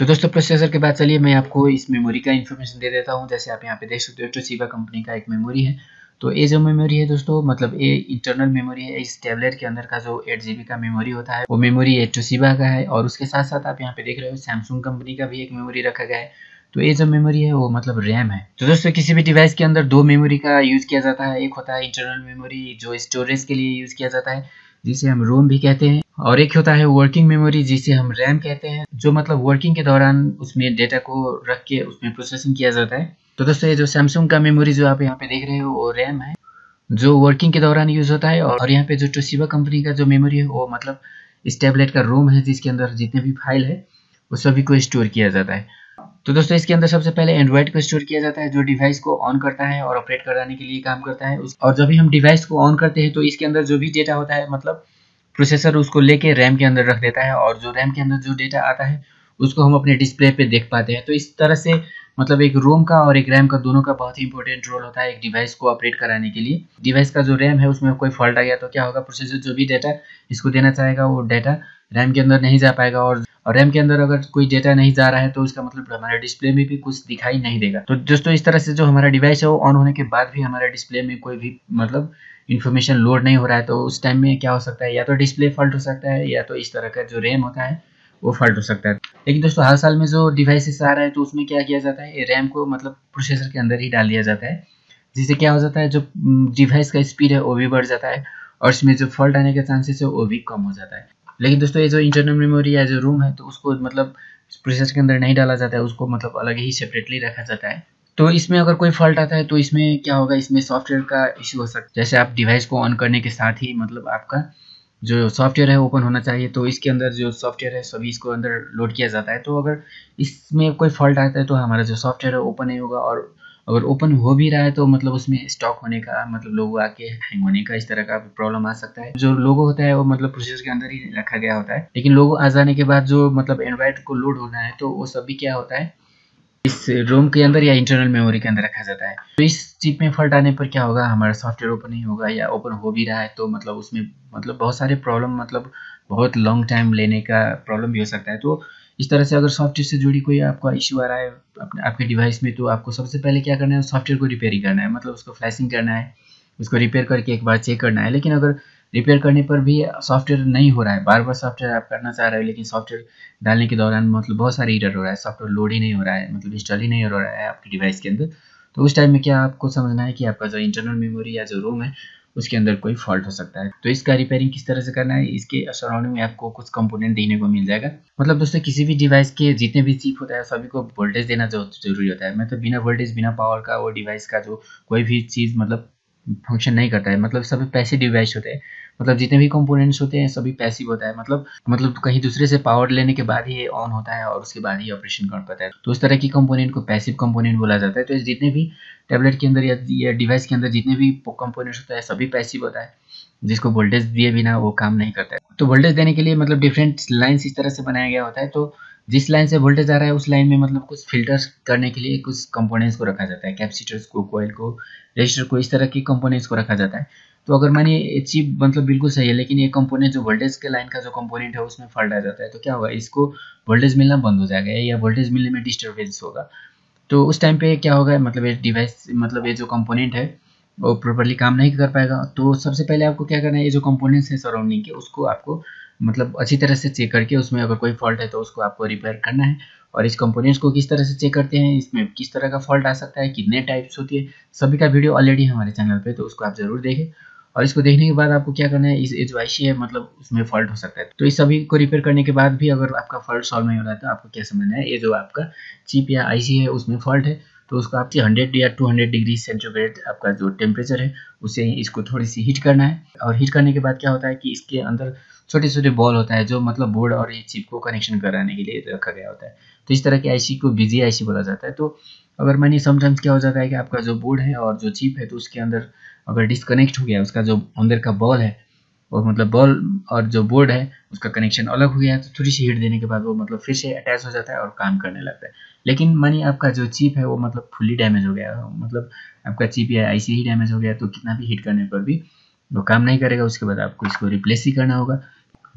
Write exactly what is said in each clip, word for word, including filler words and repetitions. तो दोस्तों प्रोसेसर के बाद चलिए मैं आपको इस मेमोरी का इन्फॉर्मेशन दे देता हूँ। जैसे आप यहाँ पे देख सकते हो टोशिबा कंपनी का एक मेमोरी है। तो ये जो मेमोरी है दोस्तों मतलब ये इंटरनल मेमोरी है। इस टैबलेट के अंदर का जो एट जी बी का मेमोरी होता है वो मेमोरी ये टोशिबा का है। और उसके साथ साथ आप यहाँ पे देख रहे हो सैमसंग कंपनी का भी एक मेमोरी रखा गया है। तो ये जो मेमोरी है वो मतलब रैम है। तो दोस्तों किसी भी डिवाइस के अंदर दो मेमोरी का यूज़ किया जाता है। एक होता है इंटरनल मेमोरी जो स्टोरेज के लिए यूज़ किया जाता है जिसे हम रोम भी कहते हैं, और एक होता है वर्किंग मेमोरी जिसे हम रैम कहते हैं, जो मतलब वर्किंग के दौरान उसमें डेटा को रख के उसमें प्रोसेसिंग किया जाता है। तो दोस्तों ये जो सैमसंग का मेमोरी जो आप यहाँ पे देख रहे हो वो रैम है जो वर्किंग के दौरान यूज़ होता है। और यहाँ पे जो टोशिबा कंपनी का जो मेमोरी है वो मतलब इस टैबलेट का रोम है जिसके अंदर जितने भी फाइल है वो सभी को स्टोर किया जाता है। तो दोस्तों इसके अंदर सबसे पहले एंड्रॉइड को स्टोर किया जाता है जो डिवाइस को ऑन करता है और ऑपरेट कराने के लिए काम करता है। और जब भी हम डिवाइस को ऑन करते हैं तो इसके अंदर जो भी डेटा होता है मतलब प्रोसेसर उसको लेके रैम के अंदर रख देता है, और जो रैम के अंदर जो डेटा आता है उसको हम अपने डिस्प्ले पे देख पाते हैं। तो इस तरह से मतलब एक रोम का और एक रैम का दोनों का बहुत ही इंपॉर्टेंट रोल होता है एक डिवाइस को ऑपरेट कराने के लिए। डिवाइस का जो रैम है उसमें कोई फॉल्ट आ गया तो क्या होगा, प्रोसेसर जो भी डेटा इसको देना चाहेगा वो डेटा रैम के अंदर नहीं जा पाएगा, और और रैम के अंदर अगर कोई डेटा नहीं जा रहा है तो उसका मतलब हमारे डिस्प्ले में भी कुछ दिखाई नहीं देगा। तो दोस्तों इस तरह से जो हमारा डिवाइस है वो ऑन होने के बाद भी हमारे डिस्प्ले में कोई भी मतलब इन्फॉर्मेशन लोड नहीं हो रहा है तो उस टाइम में क्या हो सकता है, या तो डिस्प्ले फॉल्ट हो सकता है या तो इस तरह का जो रैम होता है वो फॉल्ट हो सकता है। लेकिन दोस्तों हर साल में जो डिवाइसेस आ रहा है तो उसमें क्या किया जाता है, रैम को मतलब प्रोसेसर के अंदर ही डाल दिया जाता है, जिससे क्या हो जाता है जो डिवाइस का स्पीड है वो भी बढ़ जाता है और इसमें जो फॉल्ट आने के चांसेस है वो भी कम हो जाता है। लेकिन दोस्तों ये जो इंटरनल मेमोरी या जो रोम है तो उसको मतलब प्रोसेसर के अंदर नहीं डाला जाता है, उसको मतलब अलग ही सेपरेटली रखा जाता है। तो इसमें अगर कोई फॉल्ट आता है तो इसमें क्या होगा, इसमें सॉफ्टवेयर का इश्यू हो सकता है। जैसे आप डिवाइस को ऑन करने के साथ ही मतलब आपका जो सॉफ्टवेयर है ओपन होना चाहिए तो इसके अंदर जो सॉफ्टवेयर है सभी इसको अंदर लोड किया जाता है। तो अगर इसमें कोई फॉल्ट आता है तो हमारा जो सॉफ्टवेयर है ओपन नहीं होगा, और अगर ओपन हो भी रहा है तो मतलब उसमें स्टॉक होने का मतलब लोगो आके हैंग होने का इस तरह का प्रॉब्लम आ सकता है। जो लोगो होता है वो मतलब प्रोसेसर के अंदर ही रखा गया होता है, लेकिन लोगो आ जाने के बाद जो मतलब एंड्रॉइड को लोड होना है तो वो सभी क्या होता है इस रोम के अंदर या इंटरनल मेमोरी के अंदर रखा जाता है। तो इस चिप में फॉल्ट आने पर क्या होगा, हमारा सॉफ्टवेयर ओपन नहीं होगा, या ओपन हो भी रहा है तो मतलब उसमें मतलब बहुत सारे प्रॉब्लम मतलब बहुत लॉन्ग टाइम लेने का प्रॉब्लम भी हो सकता है। तो इस तरह से अगर सॉफ्टवेयर से जुड़ी कोई आपका इश्यू आ रहा है अपने आपके डिवाइस में तो आपको सबसे पहले क्या करना है, सॉफ्टवेयर को रिपेयर ही करना है, मतलब उसको फ्लैशिंग करना है, उसको रिपेयर करके एक बार चेक करना है। लेकिन अगर रिपेयर करने पर भी सॉफ्टवेयर नहीं हो रहा है, बार बार सॉफ्टवेयर आप करना चाह रहे हो लेकिन सॉफ्टवेयर डालने के दौरान मतलब बहुत सारे एरर हो रहा है, सॉफ्टवेयर लोड ही नहीं हो रहा है, मतलब इंस्टॉल ही नहीं हो रहा है आपके डिवाइस के अंदर, तो उस टाइम में क्या आपको समझना है कि आपका जो इंटरनल मेमोरी या जो रोम है उसके अंदर कोई फॉल्ट हो सकता है। तो इसका रिपेयरिंग किस तरह से करना है, इसके सराउंडिंग में आपको कुछ कंपोनेंट देने को मिल जाएगा। मतलब दोस्तों किसी भी डिवाइस के जितने भी चिप होता है सभी को वोल्टेज देना जरूरी होता है, मतलब बिना वोल्टेज बिना पावर का वो डिवाइस का जो कोई भी चीज़ मतलब फंक्शन नहीं करता है। मतलब सभी पैसिव डिवाइस होते हैं, मतलब जितने भी कंपोनेंट्स होते हैं सभी पैसिव होता है, मतलब मतलब कहीं दूसरे से पावर लेने के बाद ही ऑन होता है और उसके बाद ही ऑपरेशन कर पाता है। तो उस तरह की कंपोनेंट को पैसिव कंपोनेंट बोला जाता है। तो जितने भी टैबलेट के अंदर या डिवाइस के अंदर जितने भी कंपोनेंट्स होता है सभी पैसिव होता है, जिसको वोल्टेज दिए बिना वो काम नहीं करता है। तो वोल्टेज देने के लिए मतलब डिफरेंट लाइन्स इस तरह से बनाया गया होता है। तो जिस लाइन से वोल्टेज आ रहा है उस लाइन में मतलब कुछ फिल्टर्स करने के लिए कुछ कंपोनेंट्स को रखा जाता है, कैपेसिटर्स को, कॉइल को, रेजिस्टर को, इस तरह के कंपोनेंट्स को रखा जाता है। तो अगर मानिए ये चिप मतलब बिल्कुल सही है लेकिन ये कंपोनेंट जो वोल्टेज के लाइन का जो कंपोनेंट है उसमें फॉल्ट आ जाता है तो क्या होगा, इसको वोल्टेज मिलना बंद हो जाएगा या वोल्टेज मिलने में डिस्टर्बेंस होगा। तो उस टाइम पर क्या होगा, मतलब ये डिवाइस मतलब ये जो कंपोनेंट है वो प्रॉपरली काम नहीं कर पाएगा। तो सबसे पहले आपको क्या करना है, ये जो कंपोनेंट्स हैं सराउंडिंग के उसको आपको मतलब अच्छी तरह से चेक करके उसमें अगर कोई फॉल्ट है तो उसको आपको रिपेयर करना है। और इस कंपोनेंट्स को किस तरह से चेक करते हैं, इसमें किस तरह का फॉल्ट आ सकता है, कितने टाइप्स होती है, सभी का वीडियो ऑलरेडी हमारे चैनल पे, तो उसको आप जरूर देखें। और इसको देखने के बाद आपको क्या करना है, इस जो आईसी है मतलब उसमें फॉल्ट हो सकता है तो इस सभी को रिपेयर करने के बाद भी अगर आपका फॉल्ट सॉल्व नहीं हो रहा है तो आपको क्या समझना है, ये जो आपका चिप या आईसी है उसमें फॉल्ट है तो उसको आपकी हंड्रेड या टू हंड्रेड डिग्री सेंटीग्रेड आपका जो टेम्परेचर है उसे इसको थोड़ी सी हीट करना है। और हीट करने के बाद क्या होता है कि इसके अंदर छोटे छोटे बॉल होता है जो मतलब बोर्ड और ये चिप को कनेक्शन कराने के लिए रखा गया होता है। तो इस तरह की आईसी को बिजी आईसी बोला जाता है। तो अगर मानिए समटाइम्स क्या हो जाता है कि आपका जो बोर्ड है और जो चिप है तो उसके अंदर अगर डिस्कनेक्ट हो गया, उसका जो अंदर का बॉल है और मतलब बॉल और जो बोर्ड है उसका कनेक्शन अलग हो गया है तो थोड़ी सी हीट देने के बाद वो मतलब फिर से अटैच हो जाता है और काम करने लगता है। लेकिन मानिए आपका जो चिप है वो मतलब फुली डैमेज हो गया, मतलब आपका चिप या आईसी ही डैमेज हो गया तो कितना भी हीट करने पर भी वो काम नहीं करेगा, उसके बाद आपको इसको रिप्लेस ही करना होगा।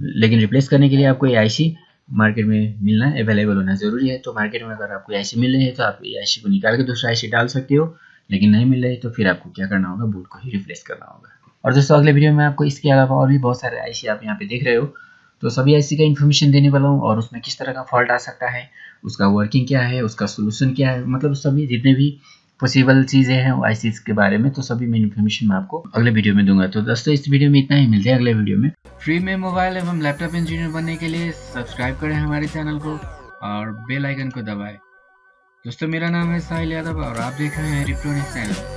लेकिन रिप्लेस करने के लिए आपको ये आईसी मार्केट में मिलना अवेलेबल होना ज़रूरी है। तो मार्केट में अगर आपको आई सी मिल रही है तो आप ये आई सी को निकाल के दूसरा आई सी डाल सकते हो, लेकिन नहीं मिल रही तो फिर आपको क्या करना होगा, बूट को ही रिप्लेस करना होगा। और दोस्तों अगले वीडियो में आपको इसके अलावा और भी बहुत सारे आई सी आप यहाँ पे देख रहे हो, तो सभी आई सी का इन्फॉर्मेशन देने वाला हूँ और उसमें किस तरह का फॉल्ट आ सकता है, उसका वर्किंग क्या है, उसका सोल्यूशन क्या है, मतलब सभी जितने भी पॉसिबल चीज़ें हैं आई सी के बारे में, तो सभी मैं इन्फॉर्मेशन मैं आपको अगले वीडियो में दूंगा। तो दोस्तों इस वीडियो में इतना ही, मिलते हैं अगले वीडियो में। फ्री में मोबाइल एवं लैपटॉप इंजीनियर बनने के लिए सब्सक्राइब करें हमारे चैनल को और बेल आइकन को दबाएं। दोस्तों मेरा नाम है साहिल यादव और आप देख रहे हैं रिप्रोनेक्स चैनल।